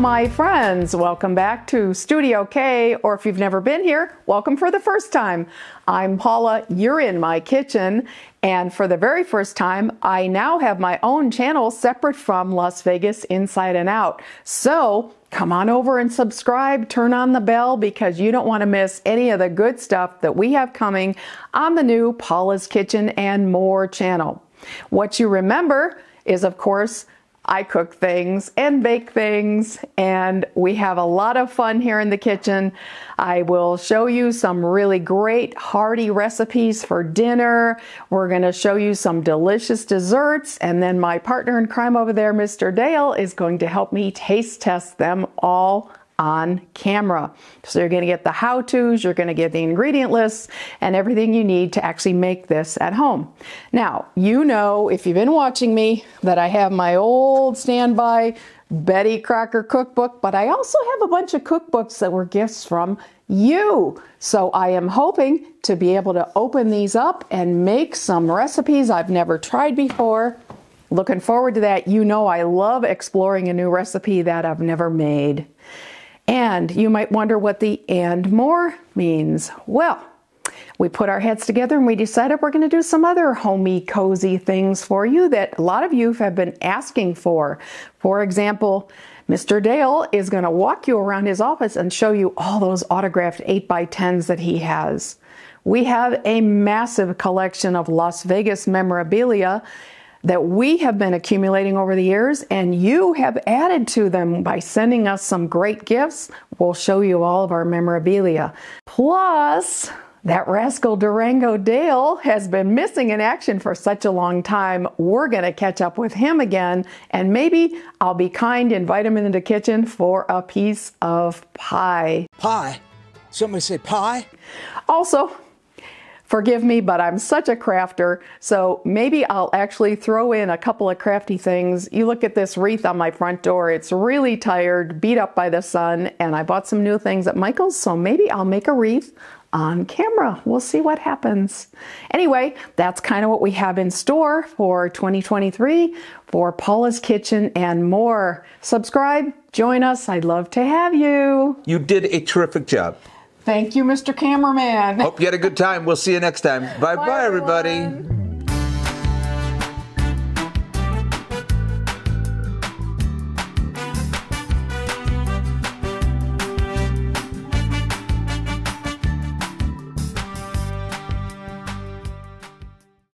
my friends, welcome back to Studio K, or if you've never been here, welcome for the first time. I'm Paula, you're in my kitchen, and for the very first time, I now have my own channel separate from Las Vegas Inside and Out. So come on over and subscribe, turn on the bell, because you don't want to miss any of the good stuff that we have coming on the new Paula's Kitchen and More channel. What you remember is, of course, I cook things and bake things, and we have a lot of fun here in the kitchen. I will show you some really great hearty recipes for dinner. We're going to show you some delicious desserts, and then my partner in crime over there, Mr. Dale, is going to help me taste test them all on camera. So you're going to get the how-tos, you're going to get the ingredient lists, and everything you need to actually make this at home. Now, you know, if you've been watching me, that I have my old standby Betty Crocker cookbook, but I also have a bunch of cookbooks that were gifts from you. So I am hoping to be able to open these up and make some recipes I've never tried before. Looking forward to that. You know, I love exploring a new recipe that I've never made. And you might wonder what the "and more" means. Well, we put our heads together and we decided we're going to do some other homey, cozy things for you that a lot of you have been asking for. For example, Mr. Dale is going to walk you around his office and show you all those autographed 8x10s that he has. We have a massive collection of Las Vegas memorabilia that we have been accumulating over the years, and you have added to them by sending us some great gifts. We'll show you all of our memorabilia. Plus, that rascal Durango Dale has been missing in action for such a long time. We're going to catch up with him again, and maybe I'll be kind, invite him into the kitchen for a piece of pie. Pie? Somebody say pie? Also, forgive me, but I'm such a crafter, so maybe I'll actually throw in a couple of crafty things. You look at this wreath on my front door. It's really tired, beat up by the sun, and I bought some new things at Michael's, so maybe I'll make a wreath on camera. We'll see what happens. Anyway, that's kind of what we have in store for 2023 for Paula's Kitchen and More. Subscribe, join us. I'd love to have you. You did a terrific job. Thank you, Mr. Cameraman. Hope you had a good time. We'll see you next time. Bye-bye, everybody.